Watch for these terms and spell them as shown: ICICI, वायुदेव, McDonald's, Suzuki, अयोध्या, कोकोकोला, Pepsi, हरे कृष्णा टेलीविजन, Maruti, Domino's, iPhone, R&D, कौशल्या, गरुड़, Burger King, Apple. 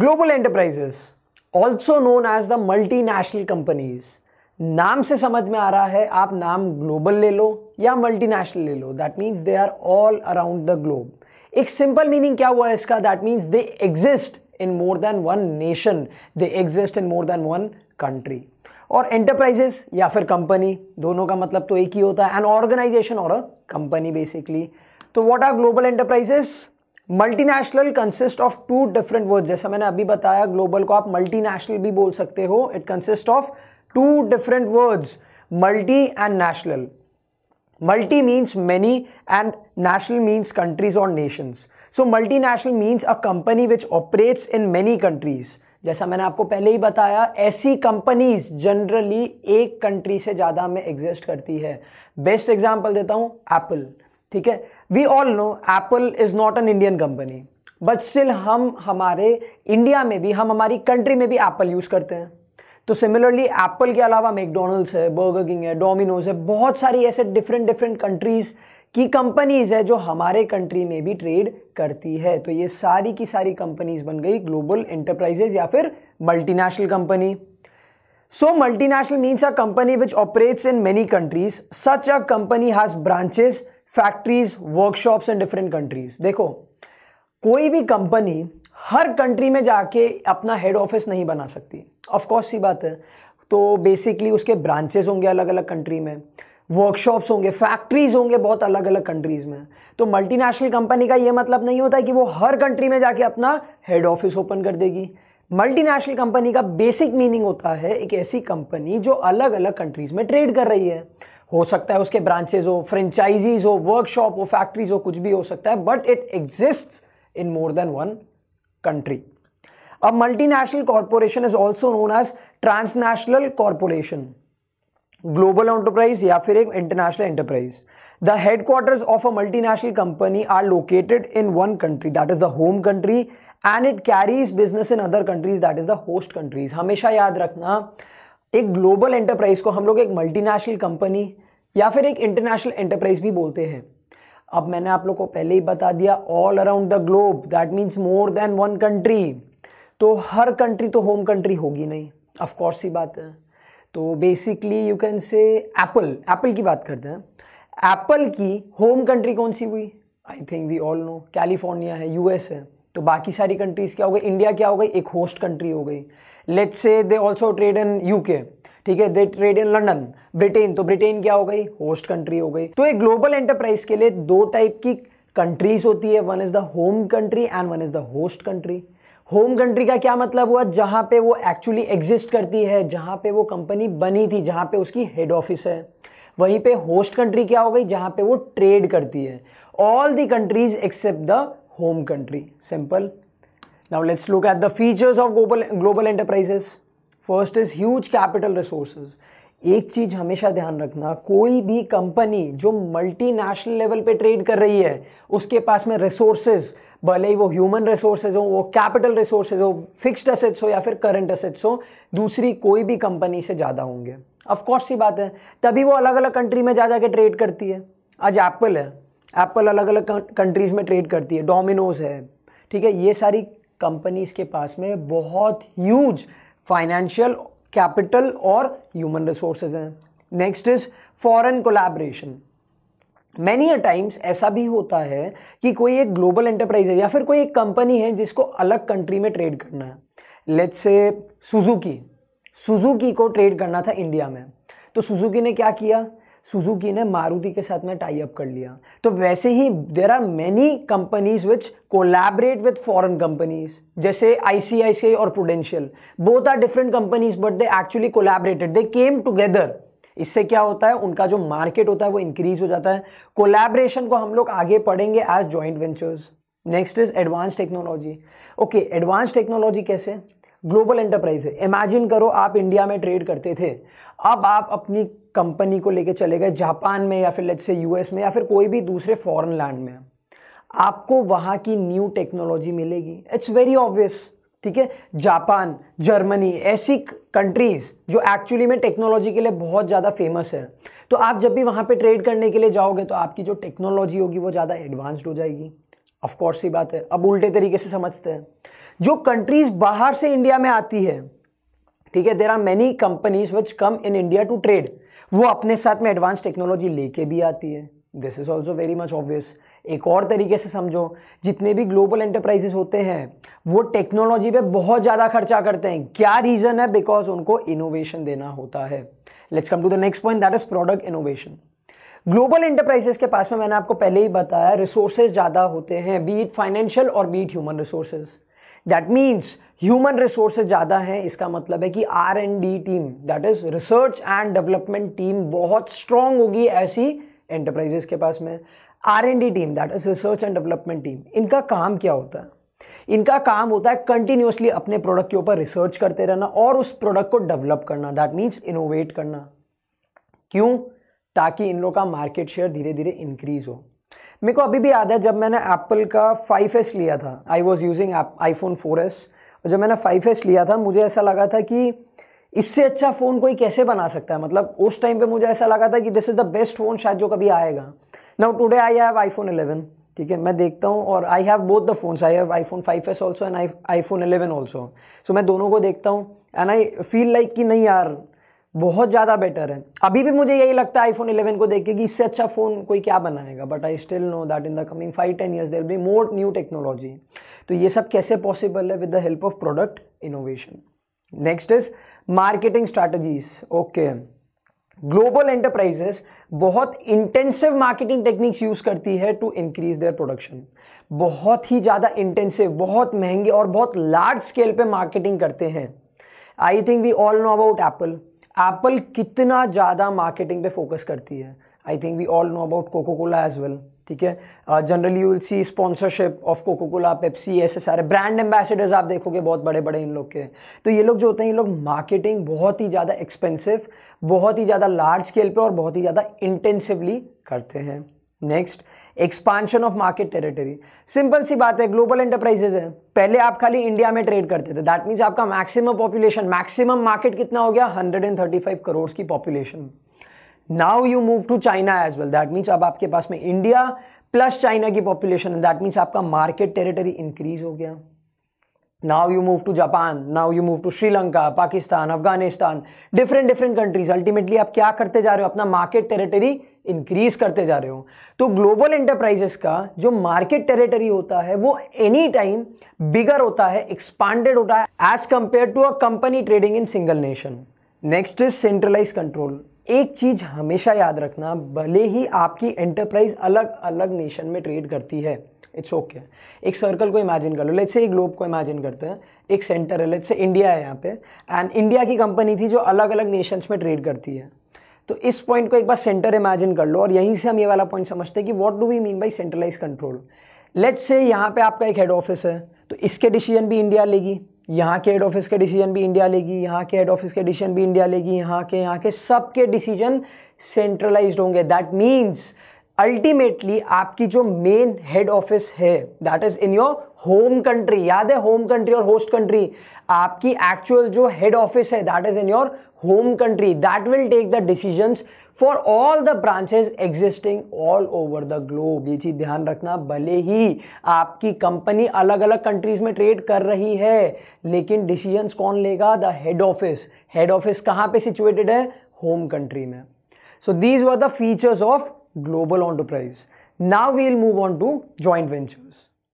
Global enterprises also known as the multinational companies, नाम से समझ में आ रहा है आप नाम ग्लोबल ले लो या मल्टीनेशनल ले लो, that means they are all around the globe. एक सिंपल मीनिंग क्या हुआ इसका, that means they exist in more than one nation, they exist in more than one country. और एंटरप्राइजेस या फिर कंपनी, दोनों का मतलब तो एक ही होता है, एन ऑर्गेनाइजेशन और अ कंपनी बेसिकली। तो what are global enterprises? Multinational consist of two different words, जैसा मैंने अभी बताया ग्लोबल को आप मल्टीनेशनल भी बोल सकते हो, it consist of two different words, multi and national. Multi means many and national means countries or nations. So multinational means a company which operates in many countries. जैसा मैंने आपको पहले ही बताया, ऐसी कंपनीज जनरली एक कंट्री से ज़्यादा में एग्जिस्ट करती है। बेस्ट एग्जाम्पल देता हूँ, एप्पल, ठीक है। We all know Apple is not an Indian company, but still हम हमारे इंडिया में भी, हम हमारी कंट्री में भी एप्पल यूज़ करते हैं। तो सिमिलरली एप्पल के अलावा मैकडोनल्ड्स है, बर्गर किंग है, डोमिनोज है, बहुत सारी ऐसे डिफरेंट डिफरेंट कंट्रीज़ की कंपनीज़ है जो हमारे कंट्री में भी ट्रेड करती है। तो ये सारी की सारी कंपनीज़ बन गई ग्लोबल एंटरप्राइजेज या फिर multinational company. So multinational means a company which operates in many countries, such a company has branches, factories, workshops in different countries. देखो, कोई भी कंपनी हर कंट्री में जाके अपना हेड ऑफिस नहीं बना सकती, ऑफ कोर्स सी बात है। तो बेसिकली उसके ब्रांचेस होंगे अलग अलग कंट्री में, वर्कशॉप्स होंगे, फैक्ट्रीज होंगे बहुत अलग अलग कंट्रीज़ में। तो मल्टीनेशनल कंपनी का ये मतलब नहीं होता कि वो हर कंट्री में जाके अपना हेड ऑफिस ओपन कर देगी। मल्टीनेशनल कंपनी का बेसिक मीनिंग होता है एक ऐसी कंपनी जो अलग अलग कंट्रीज़ में ट्रेड कर रही है। हो सकता है उसके ब्रांचेज हो, फ्रेंचाइजीज हो, वर्कशॉप हो, फैक्ट्रीज हो, कुछ भी हो सकता है, but it exists in more than one country. A multinational corporation is also known as transnational corporation, global enterprise या फिर एक international enterprise. The headquarters of a multinational company are located in one country, that is the home country, and it carries business in other countries, that is the host countries. हमेशा याद रखना, एक global enterprise को हम लोग एक multinational company या फिर एक international enterprise भी बोलते हैं। अब मैंने आप लोग को पहले ही बता दिया all around the globe, that means more than one country. तो हर कंट्री तो होम कंट्री होगी नहीं, ऑफ कोर्स ही बात है। तो basically you can say Apple की बात करते हैं। एप्पल की होम कंट्री कौन सी हुई? I think we all know California है, यूएस है। तो बाकी सारी कंट्रीज़ क्या हो गई? इंडिया क्या हो गई? एक होस्ट कंट्री हो गई। Let's say they also trade in UK, ठीक है, they trade in London, Britain, तो ब्रिटेन क्या हो गई? होस्ट कंट्री हो गई। तो एक ग्लोबल एंटरप्राइज के लिए दो टाइप की कंट्रीज होती है, one is the home country and one is the host country. Home country का क्या मतलब हुआ? जहाँ पे वो एक्चुअली एग्जिस्ट करती है, जहाँ पे वो कंपनी बनी थी, जहाँ पे उसकी हेड ऑफिस है। वहीं पे होस्ट कंट्री क्या हो गई? जहाँ पे वो ट्रेड करती है। All the countries except the home country, simple. Now let's look at the features of global enterprises. First is huge capital resources. एक चीज़ हमेशा ध्यान रखना, कोई भी कंपनी जो मल्टीनेशनल लेवल पे ट्रेड कर रही है उसके पास में रिसोर्सेज, भले ही वो ह्यूमन रिसोर्सेज हो, वो कैपिटल रिसोर्सेज हो, फिक्स्ड असेट्स हो या फिर करंट असेट्स हो, दूसरी कोई भी कंपनी से ज़्यादा होंगे, ऑफ कोर्स ही बात है। तभी वो अलग अलग कंट्री में जा जा के ट्रेड करती है। आज एप्पल है, एप्पल अलग अलग कंट्रीज़ में ट्रेड करती है, डोमिनोज है, ठीक है। ये सारी कंपनीज़ के पास में बहुत ह्यूज फाइनेंशियल, कैपिटल और ह्यूमन रिसोर्सेज हैं। Next is foreign collaboration. Many a times ऐसा भी होता है कि कोई एक ग्लोबल एंटरप्राइज है या फिर कोई एक कंपनी है जिसको अलग कंट्री में ट्रेड करना है। लेट्स से सुजुकी को ट्रेड करना था इंडिया में, तो सुजुकी ने क्या किया? सुजुकी ने मारुति के साथ में टाई अप कर लिया। तो वैसे ही there are many companies which collaborate with foreign companies, जैसे ICICI और Prudential, both are different companies but they actually collaborated, they came together. इससे क्या होता है? उनका जो मार्केट होता है वो इंक्रीज हो जाता है। कोलैबोरेशन को हम लोग आगे पढ़ेंगे as joint ventures. Next is advance technology. Okay, advance technology कैसे? ग्लोबल एंटरप्राइज है, इमेजिन करो आप इंडिया में ट्रेड करते थे, अब आप अपनी कंपनी को लेके चले गए जापान में या फिर लेट्स से यूएस में या फिर कोई भी दूसरे फॉरेन लैंड में, आपको वहाँ की न्यू टेक्नोलॉजी मिलेगी, इट्स वेरी ऑब्वियस, ठीक है। जापान, जर्मनी, ऐसी कंट्रीज़ जो एक्चुअली में टेक्नोलॉजी के लिए बहुत ज़्यादा फेमस है, तो आप जब भी वहाँ पे ट्रेड करने के लिए जाओगे तो आपकी जो टेक्नोलॉजी होगी वो ज़्यादा एडवांस्ड हो जाएगी। ऑफ कोर्स ही बात है। अब उल्टे तरीके से समझते हैं, जो कंट्रीज बाहर से इंडिया में आती है, ठीक है, there are many companies which come in India to trade, वो अपने साथ में एडवांस टेक्नोलॉजी लेके भी आती है। This is also very much obvious. एक और तरीके से समझो, जितने भी ग्लोबल एंटरप्राइजेस होते हैं वो टेक्नोलॉजी पे बहुत ज़्यादा खर्चा करते हैं। क्या रीज़न है? बिकॉज उनको इनोवेशन देना होता है। Let's come to the next point, that is product innovation. Global enterprises के पास में, मैंने आपको पहले ही बताया, रिसोर्सेज ज़्यादा होते हैं, बी इट फाइनेंशियल और be it human resources. That means human resources ज़्यादा हैं, इसका मतलब है कि R&D team, that is research and development team, बहुत स्ट्रॉन्ग होगी ऐसी एंटरप्राइजेस के पास में। R&D team, that is research and development team, इनका काम क्या होता है? इनका काम होता है कंटिन्यूसली अपने प्रोडक्ट के ऊपर रिसर्च करते रहना और उस प्रोडक्ट को डेवलप करना, दैट मीन्स इनोवेट करना। क्यों? ताकि इन लोग का मार्केट शेयर धीरे धीरे इंक्रीज हो। मेरे को अभी भी याद है जब मैंने एप्पल का 5S लिया था, I was using iPhone 4S, और जब मैंने 5S लिया था मुझे ऐसा लगा था कि इससे अच्छा फ़ोन कोई कैसे बना सकता है। मतलब उस टाइम पे मुझे ऐसा लगा था कि this is the best phone शायद जो कभी आएगा। Now today I have iPhone 11, ठीक है, मैं देखता हूँ, और I have both the phones, I have iPhone 5S also and iPhone 11 also, so मैं दोनों को देखता हूँ एंड आई फील लाइक कि नहीं यार बहुत ज़्यादा बेटर है। अभी भी मुझे यही लगता है iPhone 11 को देख के कि इससे अच्छा फ़ोन कोई क्या बनाएगा, but I still know that in the coming 5-10 years there will be more new technology. तो ये सब कैसे पॉसिबल है? With the help of product innovation. Next is marketing strategies. Okay, global enterprises बहुत इंटेंसिव मार्केटिंग टेक्निक्स यूज़ करती है to increase their production. बहुत ही ज़्यादा इंटेंसिव, बहुत महंगे और बहुत लार्ज स्केल पे मार्केटिंग करते हैं। I think we all know about Apple. Apple कितना ज़्यादा मार्केटिंग पे फोकस करती है। I think we all know about कोकोकोला as well, ठीक है। Generally you will see sponsorship of कोकोकोला, Pepsi, ऐसे सारे ब्रांड एम्बेसडर्स आप देखोगे बहुत बड़े बड़े इन लोग के। तो ये लोग जो होते हैं, ये लोग मार्केटिंग बहुत ही ज़्यादा एक्सपेंसिव, बहुत ही ज़्यादा लार्ज स्केल पे और बहुत ही ज़्यादा इंटेंसिवली करते हैं। Next, expansion of market territory. Simple सी बात है, ग्लोबल एंटरप्राइजेज है, पहले आप खाली इंडिया में ट्रेड करते थे, दैट मीन्स आपका मैक्सिमम पॉपुलेशन, मैक्सिमम मार्केट कितना हो गया? 135 करोड़ की population. Now you move to China as well, that means अब आपके पास में इंडिया प्लस चाइना की पॉपुलेशन है, दैट मीन्स आपका मार्केट टेरिटरी इंक्रीज हो गया। Now you move to Japan, now you move to Sri Lanka, Pakistan, Afghanistan, different different countries. Ultimately आप क्या करते जा रहे हो? अपना मार्केट टेरिटरी इंक्रीज करते जा रहे हो। तो ग्लोबल एंटरप्राइजेस का जो मार्केट टेरिटरी होता है वो एनी टाइम बिगर होता है, एक्सपांडेड होता है as compare to a company trading in single nation. Next is centralise control. एक चीज हमेशा याद रखना, भले ही आपकी एंटरप्राइज अलग अलग नेशन में ट्रेड करती है, इट्स ओके एक सर्कल को इमेजिन कर लो, लेट्स से एक ग्लोब को इमेजिन करते हैं, एक सेंटर है, लेट्स से इंडिया है यहाँ पे, एंड इंडिया की कंपनी थी जो अलग अलग नेशंस में ट्रेड करती है। तो इस पॉइंट को एक बार सेंटर इमेजिन कर लो और यहीं से हम ये वाला पॉइंट समझते हैं कि what do we mean by centralise control. Let's say यहाँ पे आपका एक हेड ऑफिस है, तो इसके डिसीजन भी इंडिया लेगी, यहाँ के हेड ऑफिस के डिसीजन भी इंडिया लेगी, यहाँ के हेड ऑफिस के डिसीजन भी इंडिया लेगी, यहाँ के सब के डिसीजन सेंट्रलाइज्ड होंगे। दैट मीन्स अल्टीमेटली आपकी जो मेन हेड ऑफिस है, that is in your home country. याद है, होम कंट्री और होस्ट कंट्री। आपकी एक्चुअल जो हेड ऑफिस है that is in your home country, that will take the decisions for all the branches existing all over the globe. ये चीज़ ध्यान रखना, भले ही आपकी कंपनी अलग अलग कंट्रीज में ट्रेड कर रही है, लेकिन डिसीजंस कौन लेगा? The head office. Head office कहाँ पे सिचुएटेड है? होम कंट्री में। So these were the features of global enterprise. Now we'll move on to joint ventures.